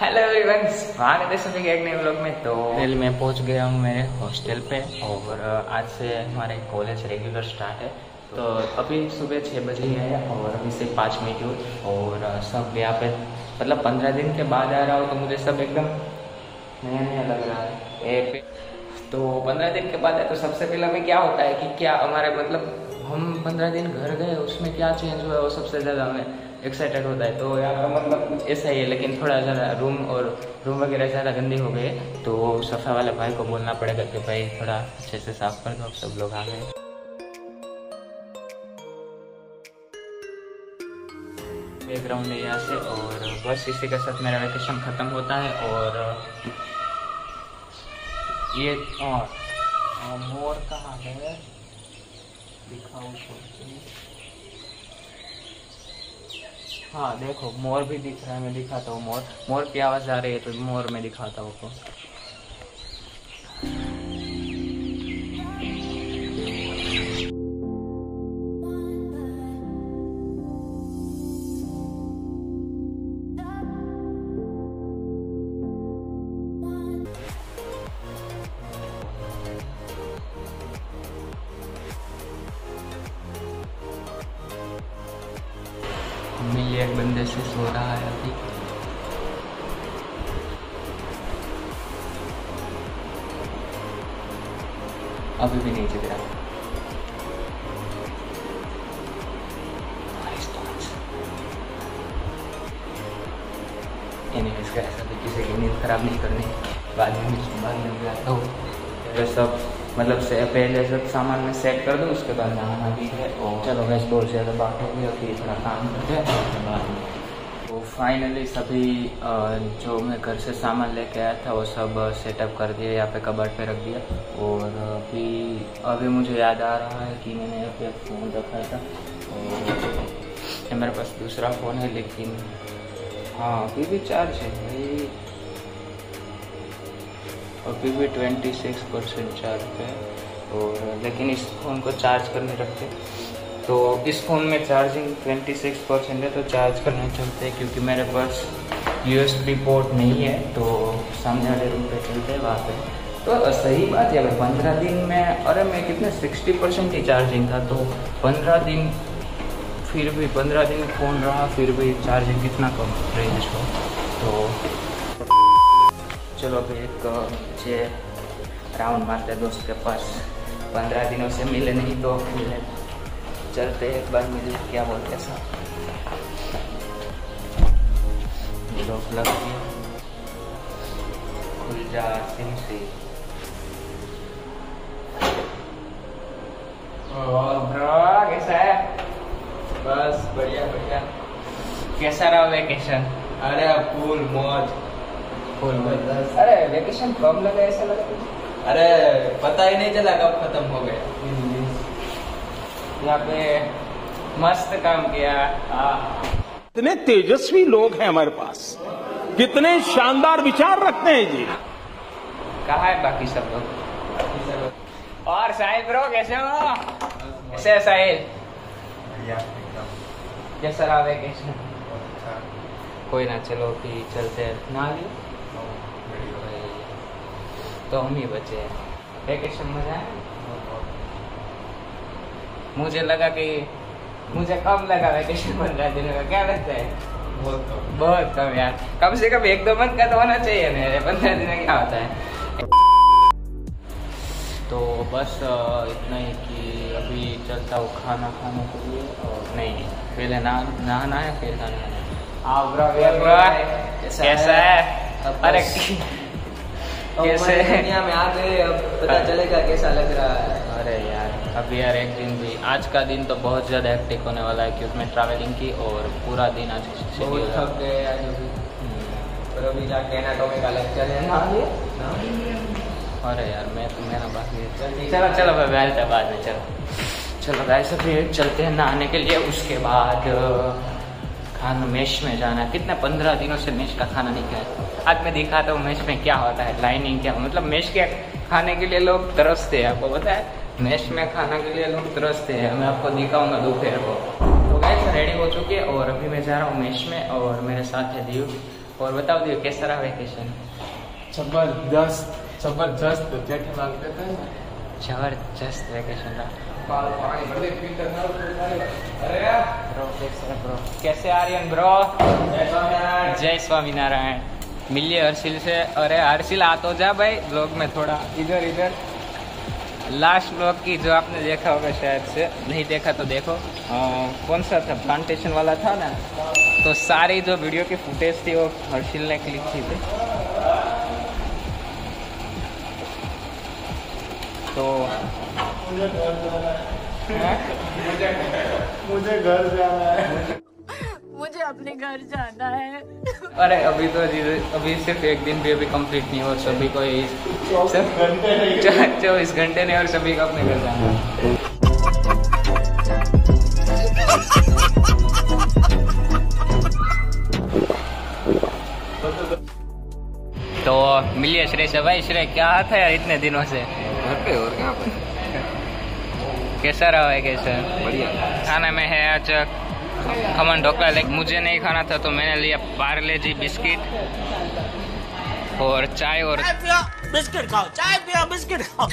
Hello everyone, स्वागत है सभी के एक नए व्लॉग में। तो रेल में पहुंच गया हूँ मेरे हॉस्टल पे और आज से हमारे कॉलेज रेगुलर स्टार्ट है। तो अभी सुबह 6 बजे है और अभी से 5 मिनट हुए और सब यहाँ पे मतलब 15 दिन के बाद आ रहा हूँ तो मुझे सब एकदम नया नया लग रहा है। तो 15 दिन के बाद है तो सबसे पहला में क्या होता है कि क्या हमारे मतलब हम 15 दिन घर गए उसमें क्या चेंज हुआ है वो सबसे ज़्यादा हमें एक्साइटेड होता है। तो यहाँ का मतलब कुछ ऐसा ही है, लेकिन थोड़ा ज़्यादा रूम वगैरह ज़्यादा गंदे हो गए तो सफ़ा वाले भाई को बोलना पड़ेगा कि भाई थोड़ा अच्छे से साफ़ कर दो। अब सब लोग आ गए। बैकग्राउंड है यहाँ से और बस इसी के साथ मेरा वैकेशन ख़त्म होता है। और ये मोर कहाँ है दिखाऊँ, हाँ देखो मोर भी दिख रहा है। मैं दिखाता हूँ मोर की आवाज़ आ रही है तो मोर में दिखाता हूँ आपको। ये एक बंदे से सो रहा है अभी। अभी भी नहीं जग रहा। एनीवेज का ऐसा भी किसी की नींद खराब नहीं करनी। बाद में जाता हूँ तो सब मतलब से पहले सब सामान में सेट कर दो, उसके बाद नहाना भी है। और चलो गैस बहुत ज़्यादा बात हो गई, अभी थोड़ा काम करते हैं उसके बाद में। तो फाइनली सभी जो मैं घर से सामान लेके आया था वो सब सेटअप कर दिया, यहाँ पे कबर्ड पे रख दिया। और अभी मुझे याद आ रहा है कि मैंने अभी फ़ोन रखा था और मेरे पास दूसरा फ़ोन है, लेकिन हाँ अभी भी चार्ज है भाई, अभी भी 26% चार्ज पे। और लेकिन इस फ़ोन को चार्ज करने रखते, तो इस फ़ोन में चार्जिंग 26% है तो चार्ज करने चलते हैं, क्योंकि मेरे पास USB पोर्ट नहीं है। तो सामने वाले रूम पे चलते हैं वहाँ पे। तो सही बात है भाई, 15 दिन में अरे मैं कितने 60% की चार्जिंग था, तो 15 दिन फिर भी 15 दिन फ़ोन रहा फिर भी चार्जिंग कितना कम रही इसको। तो चलो अभी एक जे राउंड मारते दोस्त के पास, 15 दिनों से मिले नहीं तो मिले, चलते एक बार मिले क्या बोलते साहब। लॉक लग गया, खुल जा सिम से। ब्रो कैसा है? बस बढ़िया बढ़िया। कैसा रहा वेकेशन? अरे फुल मौज। अरे वेकेशन कम लगा ऐसा लगता है, अरे पता ही नहीं चला कब खत्म हो गया। यहाँ पे मस्त काम किया। इतने तेजस्वी लोग हैं हमारे पास, कितने शानदार विचार रखते हैं जी। कहाँ है बाकी सब लोग? और साहिल ब्रो कैसे हो? कैसे है साहिल? कैसा रहा वेकेशन? कोई ना चलो कि चलते ना लियो तो हम ही बचे हैं। वेकेशन मजा है। मुझे लगा कि मुझे कम लगा वेकेशन 15 दिन का, क्या लगता है? बहुत कम यार, कम से कम 1-2 मंथ का तो होना चाहिए मेरे। 15 दिन में क्या होता है। तो बस इतना ही कि अभी चलता हूँ खाना खाने के लिए, और नहीं पहले नहाना है फिर खाना है। कैसा है? अरे कैसे दुनिया में आ गए, अब पता चलेगा कैसा लग रहा है। अरे यार अभी यार एक दिन भी, आज का दिन तो बहुत ज़्यादा हेक्टिक होने वाला है क्योंकि मैं ट्रैवलिंग की और पूरा दिन आज बहुत थक गए आज भी। पर अभी जाके एनाटॉमी का लेक्चर है ना। अरे यार मैं मेरा बाकी चलो चलो भाई बाद में चलो गाइस फिर चलते हैं नहाने के लिए, उसके बाद खाना मेश में जाना। कितना 15 दिनों से मेश का खाना नहीं खाया। आज मैं दिखाता हूँ मेश में क्या होता है, लाइनिंग क्या मतलब मेश के खाने के लिए लोग तरसते हैं। आपको पता है मेश में खाना के लिए लोग तरसते हैं, मैं आपको दिखाऊंगा दोपहर को। तो गाइस रेडी हो चुके और अभी मैं जा रहा हूँ मेश में और मेरे साथ है दीव। और बताओ दियो कैसा रहा वेकेशन। जबरदस्त जबरदस्त मांगते थे, जबरदस्त वेकेशन रहा। पानी ब्रो कैसे आर्यन ब्रो, जय स्वामीनारायण। मिलिए हर्षिल से। अरे हर्षिल आ तो जा भाई ब्लॉग में, थोड़ा इधर इधर। लास्ट ब्लॉग की जो आपने देखा होगा शायद से, नहीं देखा तो देखो, कौन सा था, प्लांटेशन वाला था ना, तो सारी जो वीडियो की फुटेज थी वो हर्षिल ने क्लिक की थी। तो मुझे घर जाना है, मुझे अपने घर जाना है। अरे अभी तो अभी सिर्फ एक दिन भी अभी कंप्लीट नहीं हो, सभी को 24 घंटे नहीं और सभी को अपने घर जाना है। तो मिलिए श्रेय भाई। श्रेय क्या था यार इतने दिनों से, घर पे और कहाँ पर? कैसा रहा है? कैसा बढ़िया। खाना में है अचक अमन ढोकला, लेकिन मुझे नहीं खाना था तो मैंने लिया पार्ले जी बिस्किट और चाय। और बिस्किट खाओ, चाय पियो, बिस्किट खाओ।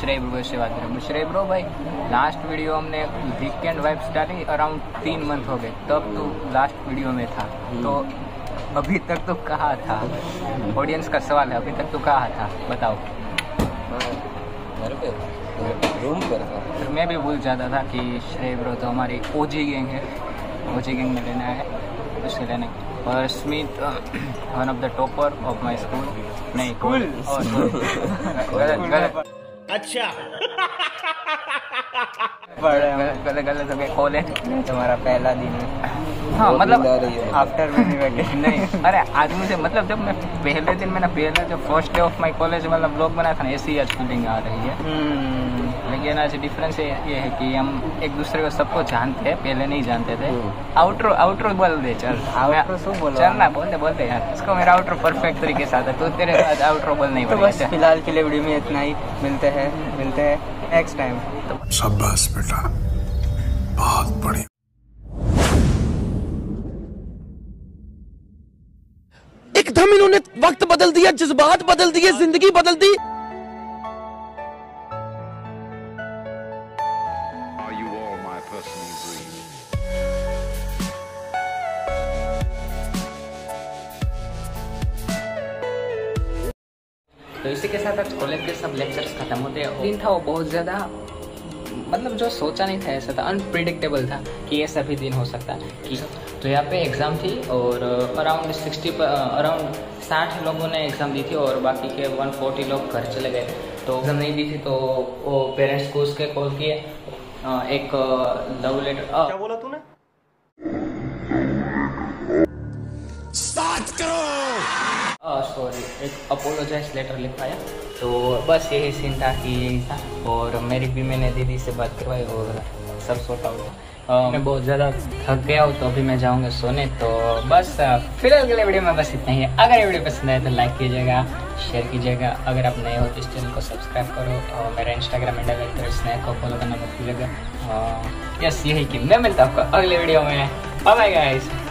श्रेय ब्रो से बात करें। श्रेय ब्रो भाई, लास्ट वीडियो हमने weekend vibe starting around 3 month हो गए, तब तो लास्ट वीडियो में था, तो अभी तक तो कहा था, ऑडियंस का सवाल है, अभी तक तो कहा था, बताओ। रूम पर था, फिर मैं भी भूल जाता था कि श्रेय ब्रो तो हमारी ओजी गैंग है, ओजी गैंग में लेना है उससे लेने। और Smit one of the topper of my school, नहीं कॉलेज। अच्छा गलत गलत हो गया। कॉलेज तुम्हारा पहला दिन है? हाँ मतलब आफ्टर मेरी वेकेशन नहीं। अरे आज मुझे मतलब जब मैं पहले दिन, मैंने पहले जो first day of my college वाला ब्लॉग बनाया था ना, ऐसी आज फीलिंग आ रही है। लेकिन आज डिफरेंस ये है कि हम एक दूसरे को सबको जानते हैं, पहले नहीं जानते थे। आउटरो आउटरो बोल दे, चल आउटरो शू बोलो, चल ना बोलते बोलते यार इसको, मेरा आउटरो परफेक्ट तरीके से आता है, तो तेरे साथ आउटरो बोल नहीं पड़ेगा। तो फिलहाल के लिए वीडियो में इतना ही, मिलते हैं नेक्स्ट टाइम। शाबाश बेटा, बहुत बढ़िया। एकदम इन्होंने वक्त बदल दिया, जज्बात बदल दिए, जिंदगी बदल दी। तो इसी के साथ आज कॉलेज के सब लेक्चर्स खत्म होते हैं। दिन था वो बहुत ज़्यादा, मतलब जो सोचा नहीं था ऐसा था, अनप्रिडिक्टेबल था कि ऐसा भी दिन हो सकता है। तो यहाँ पे एग्ज़ाम थी और अराउंड 60 लोगों ने एग्ज़ाम दी थी और बाकी के 140 लोग घर चले गए। तो एग्ज़ाम नहीं दी थी तो वो पेरेंट्स को उसके कॉल किए, एक लव लेटर। क्या बोला तूने? 7 करोड़ सॉरी, एक अपोलोजाइज लेटर लिखवाया। तो बस यही सीन था कि यही था। और मेरी भी मैंने दीदी से बात करवाई और सब सोटा हुआ। मैं बहुत ज़्यादा थक गया हूँ तो अभी मैं जाऊँगा सोने। तो बस फिलहाल के लिए वीडियो में बस इतना ही है। अगर ये वीडियो पसंद आए तो लाइक कीजिएगा, शेयर कीजिएगा। अगर आप नए हो तो इस चैनल को सब्सक्राइब करो और मेरा इंस्टाग्राम हैंडल स्नैक को फॉलो करना मत भूलिएगा। यस यही कि मैं मिलता हूँ आपको अगले वीडियो में। Bye bye guys.